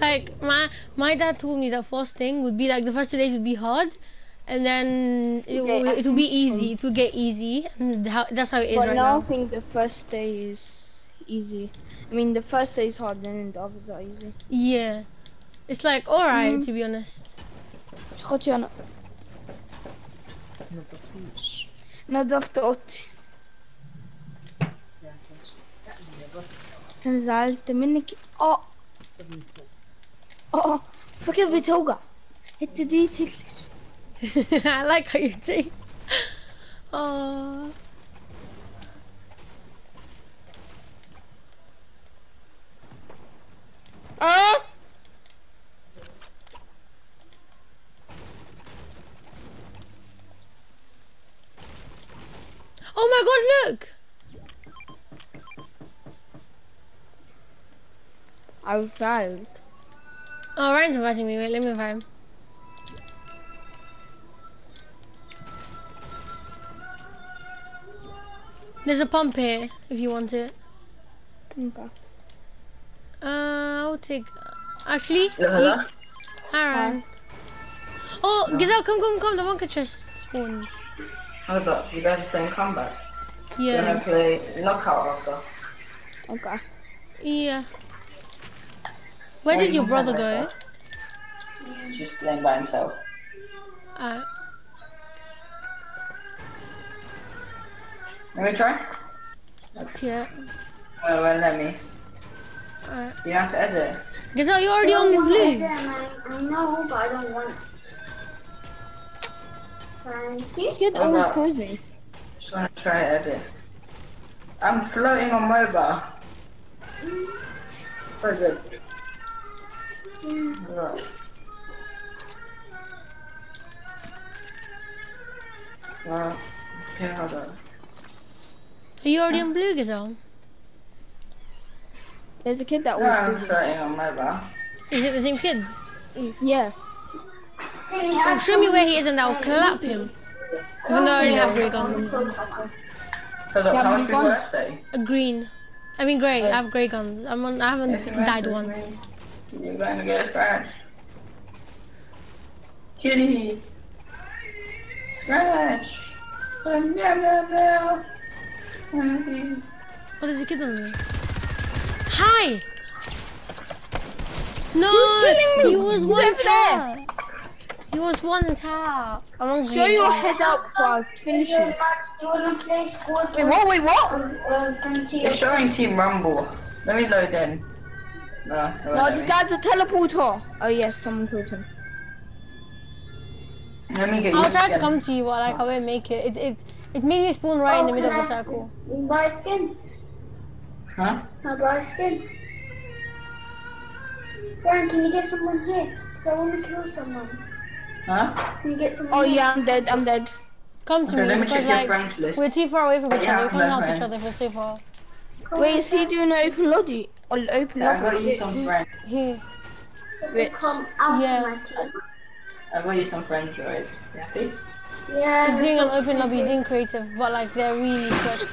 Like my dad told me the first thing would be like the first 2 days would be hard, and then it will be easy. It will get easy, and that's how it is right now. But I think the first day is easy. I mean, the first day is hard, then the others are easy. Yeah, it's like alright to be honest. زعلت منك اه اه فكرة بتوجع انت دي تكلش I like how you think اه Oh my god, look! I was tired. Oh, Ryan's inviting me. Wait, let me invite him. There's a pump here if you want it. I'll take. Actually, alright. Oh, Gazelle, come! The bunker chest spawned. Hold up, you guys are playing combat? Yeah. You're gonna play knockout after. Okay. Yeah. Where did your brother go? He's just playing by himself. Alright. Let me try? Okay. Yeah. Oh, well, let me. Alright. Do you know how to edit? Gazelle, you're already on the blue. I know, but I don't want. He's good, always calls me. Just wanna try edit. I'm floating on mobile. So good. Right. Well, okay, hold on. Are you already on blue, Gazelle? There's a kid that always calls me. I'm floating on mobile. Is it the same kid? Yeah. Oh, show me where he is and I'll clap him. Even though I already have three guns. How much people are they? Grey. I have grey guns. I haven't died once. You're going to get scratched. Kitty! Scratch! Oh, there's a kid on there. Hi! No! He's killing me! He was one there! He was one tap. Show your head up before I finish it. Wait, what? It's showing Team Rumble. Let me load in. No, this guy's a teleporter. Oh, yes, someone killed him. Let me get I'll try to come to you, but I won't make it. It made me spawn right in the middle of the circle. Buy a skin. Huh? I'll buy a skin. Brian, can you get someone here? Because I want to kill someone. Huh? Can you get someone here? Yeah, I'm dead. Come to me, let me check your friends list. We're too far away from each other. We can't help each other if we're so far. Wait, is he doing an open lobby? I've got you some friends. Here. Rich. I've got you some friends, right? Happy? Yeah. He's doing an open lobby, he's doing creative, but like they're really good.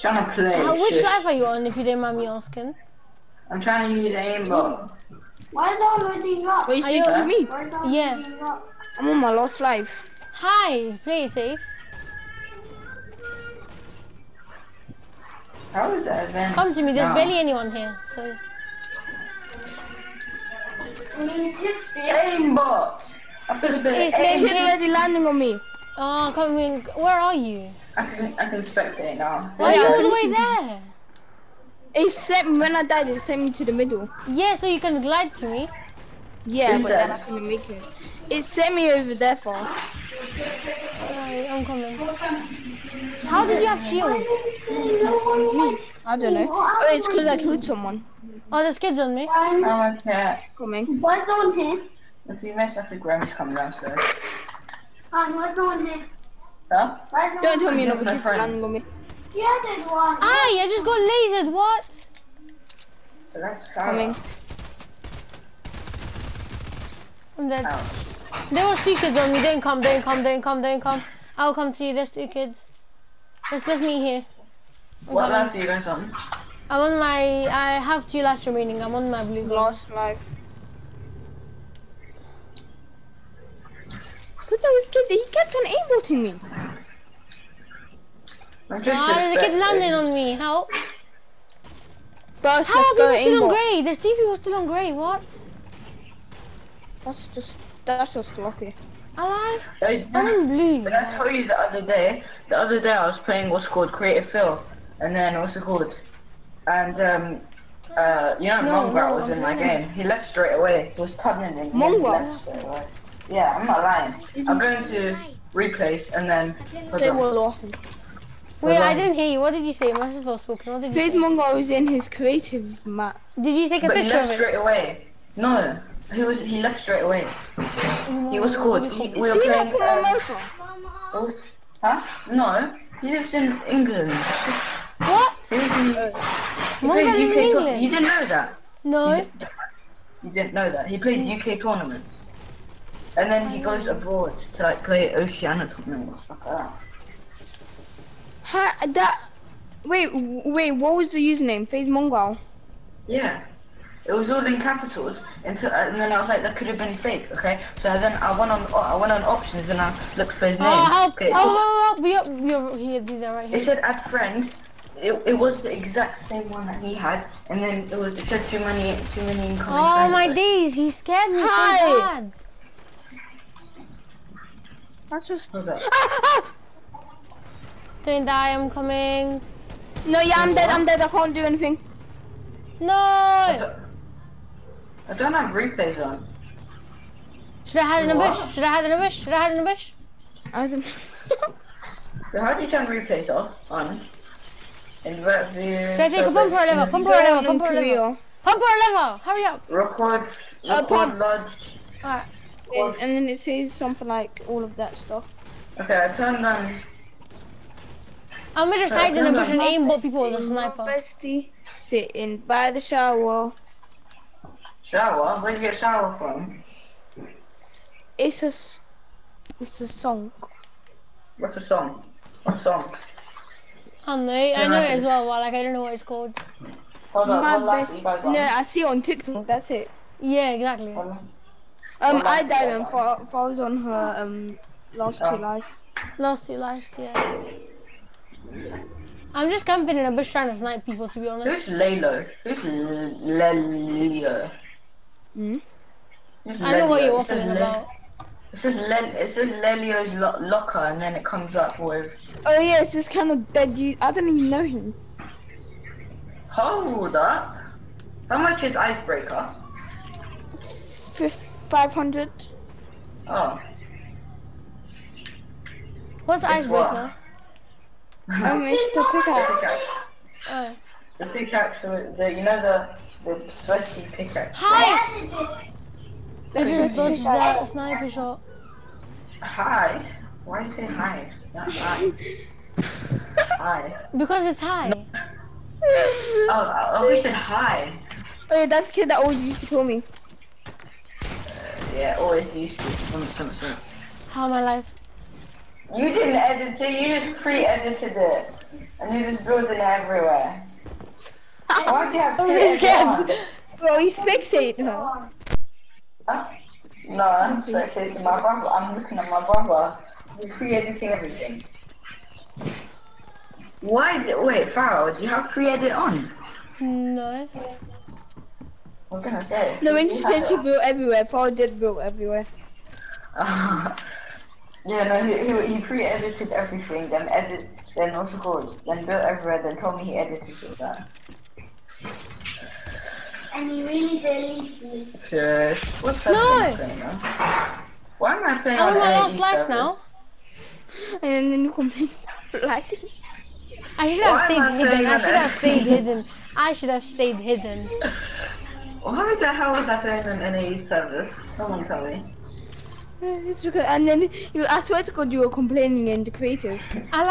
Trying to play. Which life are you on if you don't mind me asking? I'm trying to use aimbot. Why don't we leave up? Wait, you speaking to me? Yeah. I'm on my last life. Hi, play safe. How is that then? Come to me, there's barely anyone here, so... Aimbot! He's already landing on me. Oh, come in. Where are you? I can spectate now. Why are you all the way there? Except when I died, it sent me to the middle. Yeah, so you can glide to me. Yeah, but then I couldn't make it. It sent me over there for. Alright, I'm coming. How did you have shield? Me? I don't know. Oh, it's because I killed someone. Oh, there's kids on me. I'm okay. Coming. Why is no one here? If you mess, I think Graham's coming downstairs. Why is no one here? Huh? Don't tell me another kid's landing on me. Yeah, there's one. Aye, I just got lasered, what? That's coming. I'm dead. Ouch. There was 2 kids on me, don't come. I'll come to you, there's 2 kids. There's me here. What life are you guys on? I'm on my... I have 2 lives remaining. I'm on my blue. Last life. Because I was scared that he kept on aimboting me. The kid landed on me. Help. Burst, how are people still on grey? There's 2 people still on grey. What? That's just lucky. I'm in blue. Did I tell you the other day I was playing what's called Creative Phil, and then what's it called? And Mongrel was in my game. He left straight away. He was tubbing in. Mongrel. Yeah, I'm not lying. I'm going to replace and then. Say what? Wait, I didn't hear you. What did you say? My sister was talking. What did you say? Mongrel was in his creative map. Did you take a picture of it? He left straight away. No. He left straight away. He was scored. We were playing. No, he lives in England. What? He lives in England. You didn't know that? No. You didn't know that. He plays UK tournaments, and then he goes abroad to like play Oceania tournaments or stuff like that. Huh? Wait. What was the username? FaZe Mongrel. Yeah. It was all in capitals, and then I was like, that could have been fake, okay? So then I went on options and I looked for his name. It said add friend. It was the exact same one that he had, and then it said too many incoming. Oh my days, he scared me so bad. That's just not that. Don't die, I'm coming. No, yeah, I'm dead. I can't do anything. No. I don't have replays on. Should I hide in a bush? So how do you turn replays off? On? Invert view. Should I take a pump or a lever? Hurry up. Record lodged. Alright. And then it says something like all of that stuff. Okay, I turned on. I'm gonna just hide in a bush and aimbot people with a sniper. Bestie sitting by the shower. Shower? Where'd you get shower from? It's a song. What's a song? What song? I know it as well, but like I don't know what it's called. Hold on, I see it on TikTok, that's it. Yeah, exactly. I died on falls on her last two lives, yeah. I'm just camping in a bush trying to snipe people, to be honest. Who's Lalo? Who's Lelio? Hmm? I don't know what you're talking about. It says Lelio's locker, and then it comes up with... Oh yeah, it's this kind of dead dude. I don't even know him. Hold up. How much is Icebreaker? 500. Oh. What's Icebreaker? What? It's the pickaxe. Oh. The pickaxe, the sweaty pickaxe. Hi! I just dodged that sniper shot. Hi? Why do you say hi? Not hi. Hi. Because it's hi. No. Oh, we said hi. Oh yeah, that's the kid that always used to call me. Yeah, always used to. How my life? You didn't edit it, you just pre-edited it. And you just built it everywhere. Why do you have pre-edited? Bro, you spectate her. Huh? No, I'm spectating my brother. I'm looking at my brother. We're pre-editing everything. Wait, Farrell, do you have pre-edit on? No. What can I say? No, when she said she built everywhere, Farrell did build everywhere. Yeah, no, he pre-edited everything, then also called, then built everywhere, then told me he edited all that. And he really believed me. Shush. What's that thing going on? Why am I playing on an LAN service? And then you complain. I should have stayed hidden. Why the hell was I playing on an NAE service? Someone tell me. And then I swear to God, you were complaining in the creative. Yeah, no, I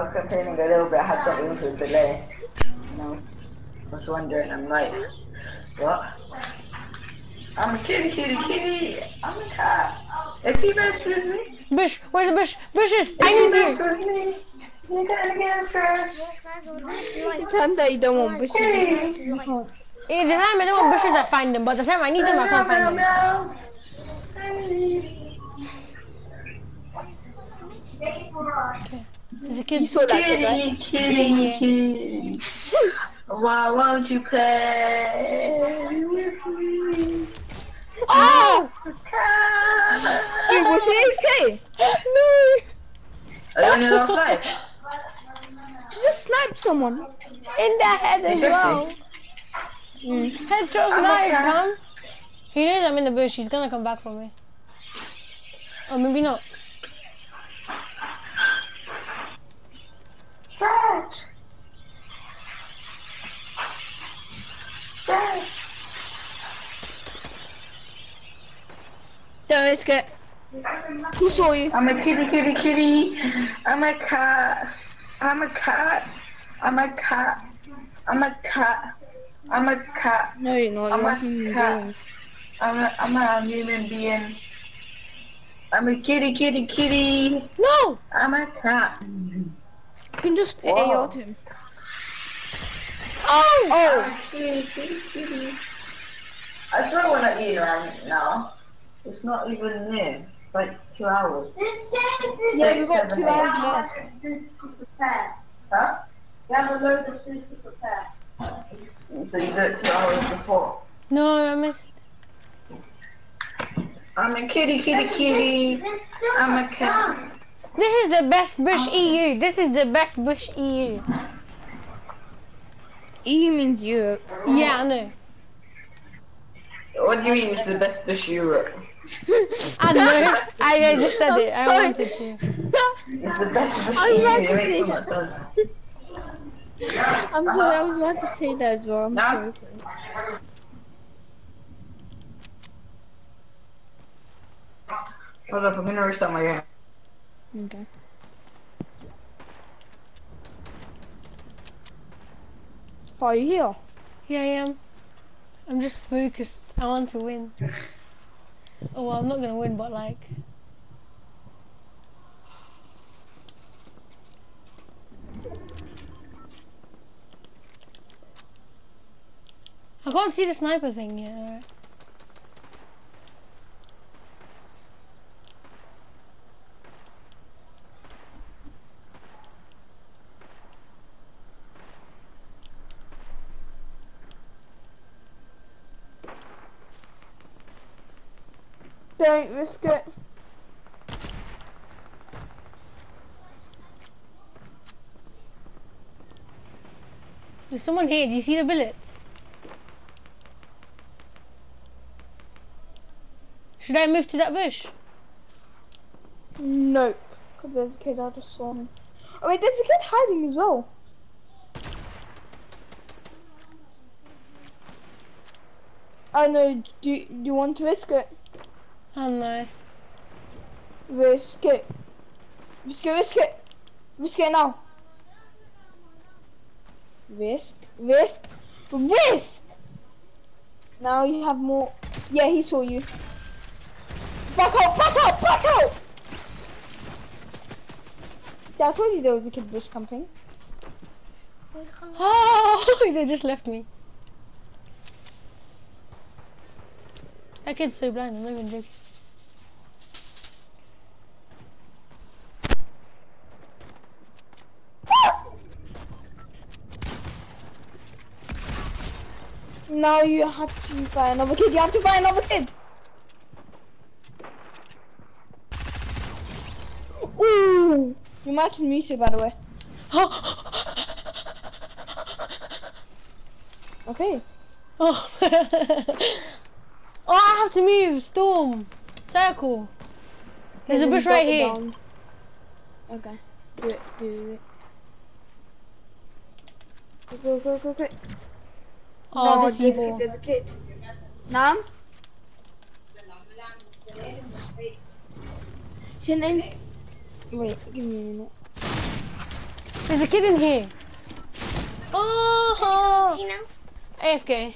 was complaining a little bit. I had something to delay. And I was wondering, I'm like, what? I'm a kitty. I'm a cat. If you mess with me. Bush, where's the bush? Bushes! I need you! If you mess with me, You got an answer. Sometimes you don't want bushes. Hey, the time I don't want bushes, I find them. But the time I need them, I can't find them. Okay. There's a kid. You saw that kid, right? Kitty. Why won't you play with me? Oh! It was AFK! No! I only lost 5. She just sniped someone. In the head as well. Headshot knife, huh? He knows I'm in the bush, he's gonna come back for me. Or maybe not. Stretch! Stretch! Don't escape. Who saw you? I'm a kitty, kitty, kitty. I'm a cat. I'm a cat. I'm a cat. I'm a cat. I'm a cat. No, you're not. I'm a cat. I'm a human being. I'm a kitty, kitty, kitty. No! I'm a cat. You can just AOT him. Oh! Oh! Kitty, kitty, kitty. I swear when I eat around now. It's not even near, like 2 hours. Yeah, we've got 2 hours left. Huh? We have a load of food to prepare. So you got 2 hours before. No, I missed. I'm a kitty, kitty, kitty. I'm a cat. This is the best bush EU. This is the best bush EU. EU means Europe. Yeah, I know. What do you mean it's the best bush Europe? I know. I just said it. I wanted to. It's the best bush Europe. It makes so much sense. I'm sorry. I was about to say that as well. I'm sorry. Hold up. I'm gonna restart my game. Okay. So are you here? Yeah, I am. I'm just focused. I want to win. Oh, well, I'm not gonna win, but like. I can't see the sniper thing yet, alright. Don't risk it. There's someone here. Do you see the bullets? Should I move to that bush? Nope. Because there's a kid. I just saw him. Oh wait, there's a kid hiding as well. I know. Do you want to risk it? Oh no. Risk it. Risk it, risk it. Risk it now. Risk, risk, risk! Now you have more. Yeah, he saw you. Back up, back up, back up! See, I told you there was a kid bush camping. Oh, they just left me. That kid's so blind, I'm not even joking. Now you have to find another kid. You have to find another kid. Ooh, you're matching me, by the way. Okay. Oh. Oh, I have to move. Storm, circle. There's a bush right here. Down. Okay. Do it. Do it. Go, go, go, go. Oh, no, there's a kid, there's a kid. Nam? Shouldn't... Wait, give me a minute. There's a kid in here. Oh! AFK.